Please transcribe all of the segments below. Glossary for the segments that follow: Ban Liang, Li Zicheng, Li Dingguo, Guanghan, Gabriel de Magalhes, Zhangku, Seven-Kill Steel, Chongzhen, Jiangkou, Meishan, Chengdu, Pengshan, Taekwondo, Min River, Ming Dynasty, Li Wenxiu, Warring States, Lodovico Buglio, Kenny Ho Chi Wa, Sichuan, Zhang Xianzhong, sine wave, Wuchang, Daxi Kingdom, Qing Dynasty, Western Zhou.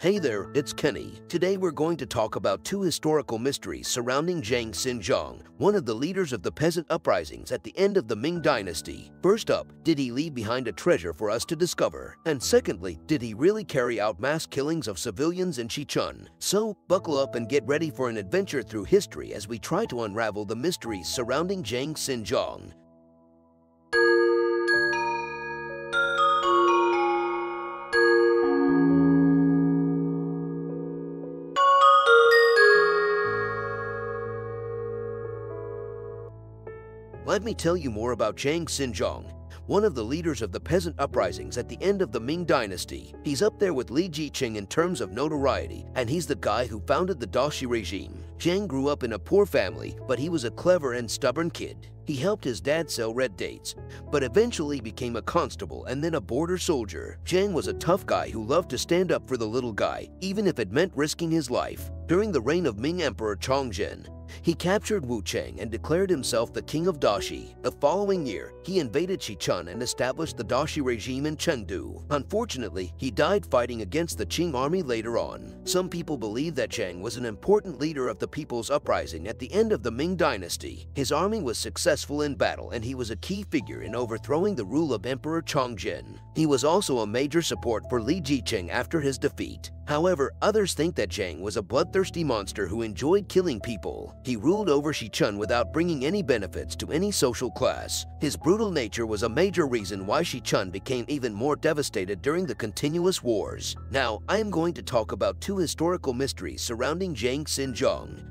Hey there, it's Kenny. Today we're going to talk about two historical mysteries surrounding Zhang Xianzhong, one of the leaders of the peasant uprisings at the end of the Ming Dynasty. First up, did he leave behind a treasure for us to discover? And secondly, did he really carry out mass killings of civilians in Sichuan? So, buckle up and get ready for an adventure through history as we try to unravel the mysteries surrounding Zhang Xianzhong. Let me tell you more about Zhang Xianzhong, one of the leaders of the peasant uprisings at the end of the Ming Dynasty. He's up there with Li Zicheng in terms of notoriety, and he's the guy who founded the Daxi regime. Zhang grew up in a poor family, but he was a clever and stubborn kid. He helped his dad sell red dates, but eventually became a constable and then a border soldier. Zhang was a tough guy who loved to stand up for the little guy, even if it meant risking his life. During the reign of Ming Emperor Chongzhen, he captured Wuchang and declared himself the king of Daxi. The following year, he invaded Sichuan and established the Daxi regime in Chengdu. Unfortunately, he died fighting against the Qing army later on. Some people believe that Zhang was an important leader of the People's Uprising at the end of the Ming Dynasty. His army was successful in battle and he was a key figure in overthrowing the rule of Emperor Chongzhen. He was also a major support for Li Zicheng after his defeat. However, others think that Zhang was a bloodthirsty monster who enjoyed killing people. He ruled over Sichuan without bringing any benefits to any social class. His brutal nature was a major reason why Sichuan became even more devastated during the continuous wars. Now, I am going to talk about two historical mysteries surrounding Zhang Xianzhong.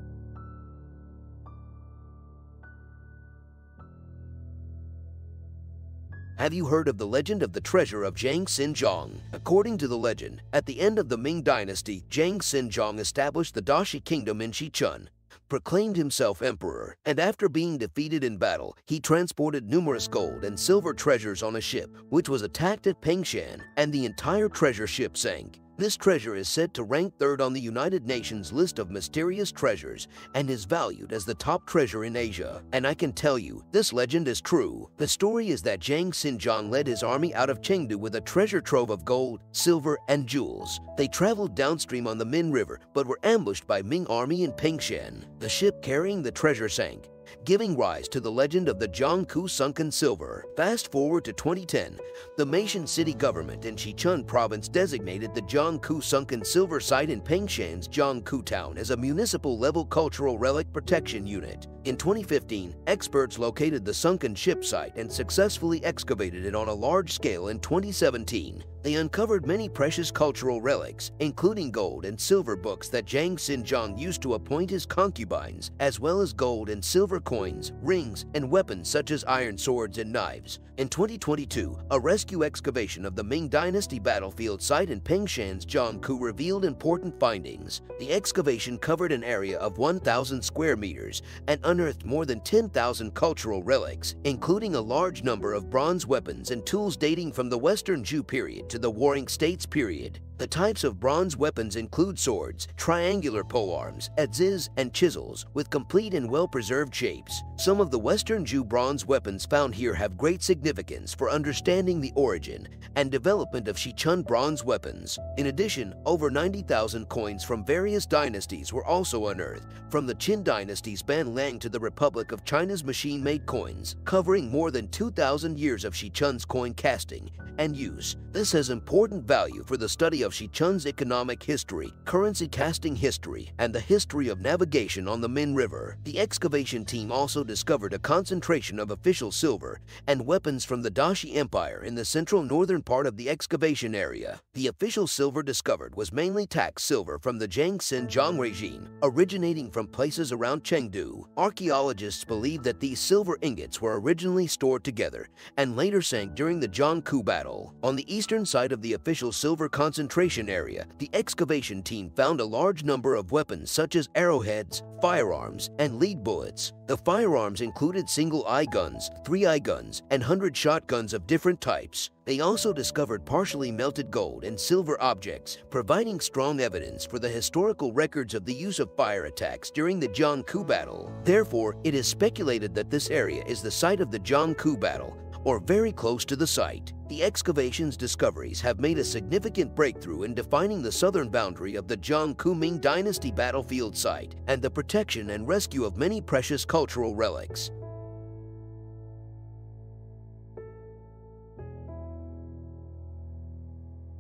Have you heard of the legend of the treasure of Zhang Xianzhong? According to the legend, at the end of the Ming Dynasty, Zhang Xianzhong established the Daxi Kingdom in Sichuan, proclaimed himself emperor, and after being defeated in battle, he transported numerous gold and silver treasures on a ship, which was attacked at Pengshan, and the entire treasure ship sank. This treasure is said to rank third on the United Nations list of mysterious treasures and is valued as the top treasure in Asia. And I can tell you, this legend is true. The story is that Zhang Xianzhong led his army out of Chengdu with a treasure trove of gold, silver, and jewels. They traveled downstream on the Min River but were ambushed by Ming army in Pengshan. The ship carrying the treasure sank, giving rise to the legend of the Zhangku sunken silver. Fast forward to 2010, the Meishan city government in Sichuan province designated the Zhangku sunken silver site in Pengshan's Jiangkou town as a municipal-level cultural relic protection unit. In 2015, experts located the sunken ship site and successfully excavated it on a large scale in 2017. They uncovered many precious cultural relics, including gold and silver books that Zhang Xianzhong used to appoint his concubines, as well as gold and silver coins, rings, and weapons such as iron swords and knives. In 2022, a rescue excavation of the Ming Dynasty battlefield site in Pengshan's Zhangku revealed important findings. The excavation covered an area of 1,000 square meters and unearthed more than 10,000 cultural relics, including a large number of bronze weapons and tools dating from the Western Zhou period to the Warring States period. The types of bronze weapons include swords, triangular polearms, adzes, and chisels, with complete and well-preserved shapes. Some of the Western Zhou bronze weapons found here have great significance for understanding the origin and development of Sichuan bronze weapons. In addition, over 90,000 coins from various dynasties were also unearthed, from the Qing Dynasty's Ban Liang to the Republic of China's machine-made coins, covering more than 2,000 years of Sichuan's coin casting and use. This has important value for the study of Sichuan's economic history, currency casting history, and the history of navigation on the Min River. The excavation team also discovered a concentration of official silver and weapons from the Daxi Empire in the central northern part of the excavation area. The official silver discovered was mainly tax silver from the Zhang Xianzhong regime, originating from places around Chengdu. Archaeologists believe that these silver ingots were originally stored together and later sank during the Zhangku battle. On the eastern side of the official silver concentration area, the excavation team found a large number of weapons such as arrowheads, firearms, and lead bullets. The firearms included single-eye guns, three-eye guns, and 100 shotguns of different types. They also discovered partially melted gold and silver objects, providing strong evidence for the historical records of the use of fire attacks during the Jiangkou battle. Therefore, it is speculated that this area is the site of the Jiangkou battle, or very close to the site. The excavation's discoveries have made a significant breakthrough in defining the southern boundary of the Zhangku Ming Dynasty battlefield site and the protection and rescue of many precious cultural relics.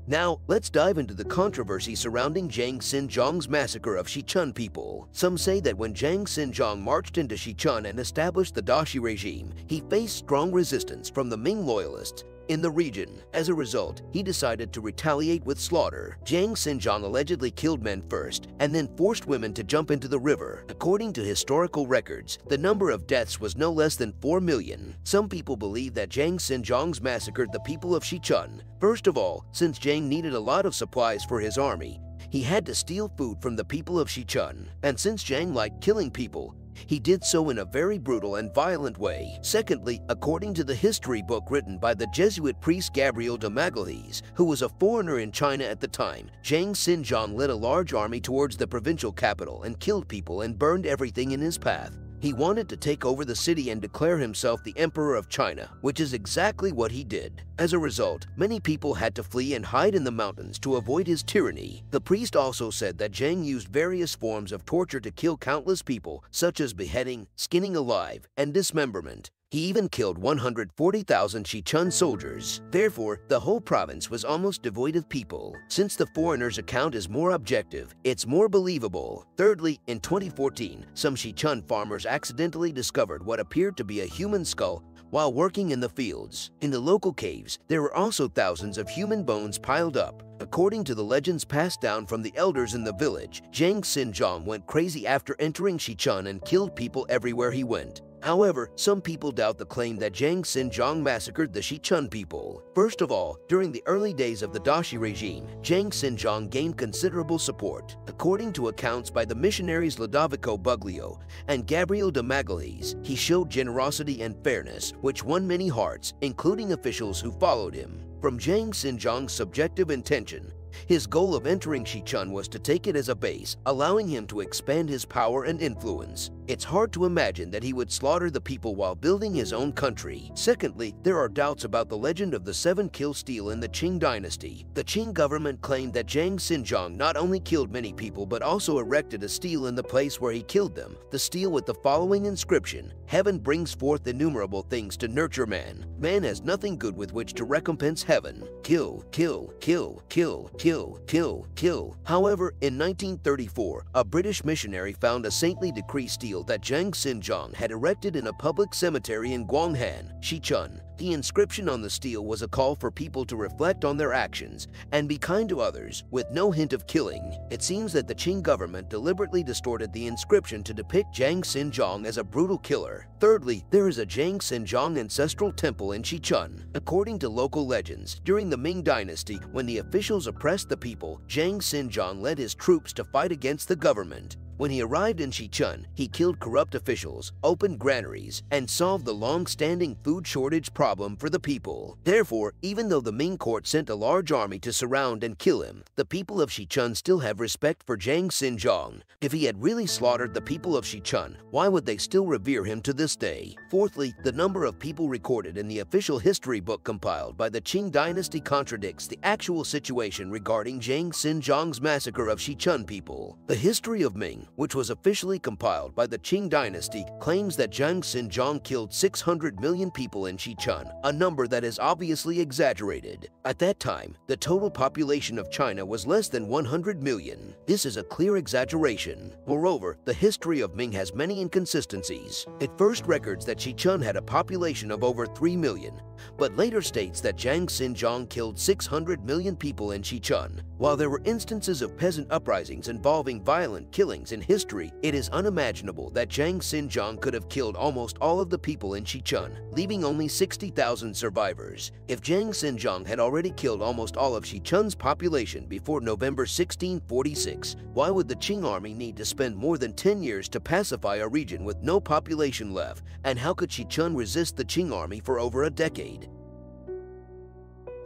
Now, let's dive into the controversy surrounding Zhang Xianzhong's massacre of Sichuan people. Some say that when Zhang Xianzhong marched into Sichuan and established the Daxi regime, he faced strong resistance from the Ming loyalists in the region. As a result, he decided to retaliate with slaughter. Zhang Xianzhong allegedly killed men first and then forced women to jump into the river. According to historical records, the number of deaths was no less than 4 million. Some people believe that Zhang Xianzhong massacred the people of Sichuan. First of all, since Zhang needed a lot of supplies for his army, he had to steal food from the people of Sichuan. And since Zhang liked killing people, he did so in a very brutal and violent way. Secondly, according to the history book written by the Jesuit priest Gabriel de Magalhes, who was a foreigner in China at the time, Zhang Xianzhong led a large army towards the provincial capital and killed people and burned everything in his path. He wanted to take over the city and declare himself the emperor of China, which is exactly what he did. As a result, many people had to flee and hide in the mountains to avoid his tyranny. The priest also said that Zhang used various forms of torture to kill countless people, such as beheading, skinning alive, and dismemberment. He even killed 140,000 Sichuan soldiers. Therefore, the whole province was almost devoid of people. Since the foreigner's account is more objective, it's more believable. Thirdly, in 2014, some Sichuan farmers accidentally discovered what appeared to be a human skull while working in the fields. In the local caves, there were also thousands of human bones piled up. According to the legends passed down from the elders in the village, Zhang Xianzhong went crazy after entering Sichuan and killed people everywhere he went. However, some people doubt the claim that Zhang Xianzhong massacred the Sichuan people. First of all, during the early days of the Daxi regime, Zhang Xianzhong gained considerable support. According to accounts by the missionaries Lodovico Buglio and Gabriel de Magalhes, he showed generosity and fairness, which won many hearts, including officials who followed him. From Zhang Xianzhong's subjective intention, his goal of entering Sichuan was to take it as a base, allowing him to expand his power and influence. It's hard to imagine that he would slaughter the people while building his own country. Secondly, there are doubts about the legend of the Seven-Kill Steel in the Qing Dynasty. The Qing government claimed that Zhang Xianzhong not only killed many people but also erected a steel in the place where he killed them, the steel with the following inscription: "Heaven brings forth innumerable things to nurture man. Man has nothing good with which to recompense heaven. Kill, kill, kill, kill, kill, kill, kill." However, in 1934, a British missionary found a saintly decree stele that Zhang Xianzhong had erected in a public cemetery in Guanghan, Sichuan. The inscription on the stele was a call for people to reflect on their actions and be kind to others, with no hint of killing. It seems that the Qing government deliberately distorted the inscription to depict Zhang Xianzhong as a brutal killer. Thirdly, there is a Zhang Xianzhong ancestral temple in Sichuan. According to local legends, during the Ming Dynasty, when the officials oppressed the people, Zhang Xianzhong led his troops to fight against the government. When he arrived in Sichuan, he killed corrupt officials, opened granaries, and solved the long-standing food shortage problem for the people. Therefore, even though the Ming court sent a large army to surround and kill him, the people of Sichuan still have respect for Zhang Xianzhong. If he had really slaughtered the people of Sichuan, why would they still revere him to this day? Fourthly, the number of people recorded in the official history book compiled by the Qing Dynasty contradicts the actual situation regarding Zhang Xianzhong's massacre of Sichuan people. The history of Ming, which was officially compiled by the Qing Dynasty, claims that Zhang Xianzhong killed 600 million people in Sichuan, a number that is obviously exaggerated. At that time, the total population of China was less than 100 million. This is a clear exaggeration. Moreover, the history of Ming has many inconsistencies. It first records that Sichuan had a population of over 3 million, but later states that Zhang Xianzhong killed 600 million people in Sichuan. While there were instances of peasant uprisings involving violent killings in history, it is unimaginable that Zhang Xianzhong could have killed almost all of the people in Sichuan, leaving only 60,000 survivors. If Zhang Xianzhong had already killed almost all of Sichuan's population before November 1646, why would the Qing army need to spend more than 10 years to pacify a region with no population left, and how could Sichuan resist the Qing army for over a decade?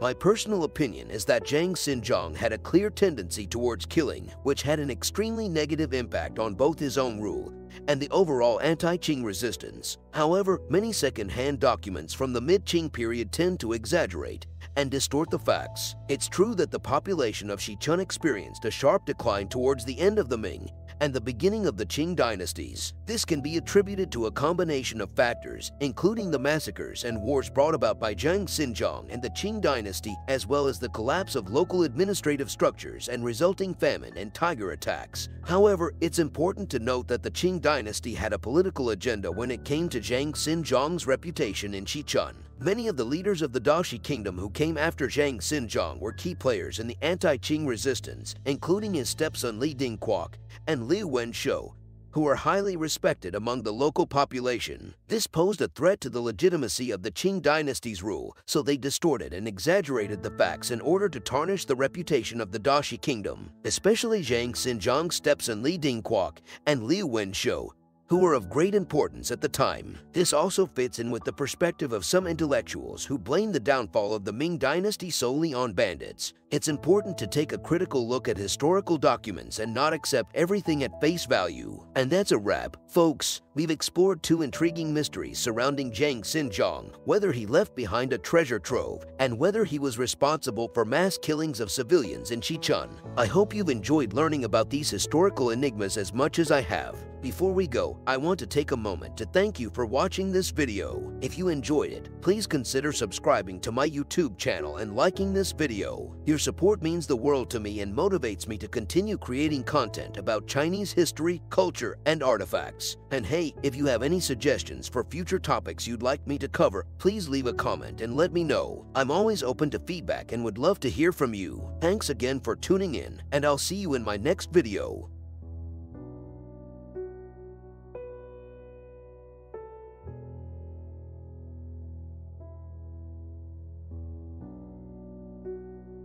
My personal opinion is that Zhang Xianzhong had a clear tendency towards killing, which had an extremely negative impact on both his own rule and the overall anti-Qing resistance. However, many second-hand documents from the mid-Qing period tend to exaggerate and distort the facts. It's true that the population of Sichuan experienced a sharp decline towards the end of the Ming and the beginning of the Qing dynasties. This can be attributed to a combination of factors, including the massacres and wars brought about by Zhang Xianzhong and the Qing dynasty, as well as the collapse of local administrative structures and resulting famine and tiger attacks. However, it's important to note that the Qing dynasty had a political agenda when it came to Zhang Xianzhong's reputation in Sichuan. Many of the leaders of the Daxi Kingdom who came after Zhang Xianzhong were key players in the anti-Qing resistance, including his stepson Li Dingguo and Li Wenxiu, who are highly respected among the local population. This posed a threat to the legitimacy of the Qing dynasty's rule, so they distorted and exaggerated the facts in order to tarnish the reputation of the Daxi Kingdom, especially Zhang Xianzhong's stepson Li Dingguo and Li Wenxiu, who were of great importance at the time. This also fits in with the perspective of some intellectuals who blame the downfall of the Ming dynasty solely on bandits. It's important to take a critical look at historical documents and not accept everything at face value. And that's a wrap, folks. We've explored two intriguing mysteries surrounding Zhang Xianzhong, whether he left behind a treasure trove and whether he was responsible for mass killings of civilians in Sichuan. I hope you've enjoyed learning about these historical enigmas as much as I have. Before we go, I want to take a moment to thank you for watching this video. If you enjoyed it, please consider subscribing to my YouTube channel and liking this video. Your support means the world to me and motivates me to continue creating content about Chinese history, culture, and artifacts. And hey, if you have any suggestions for future topics you'd like me to cover, please leave a comment and let me know. I'm always open to feedback and would love to hear from you. Thanks again for tuning in, and I'll see you in my next video.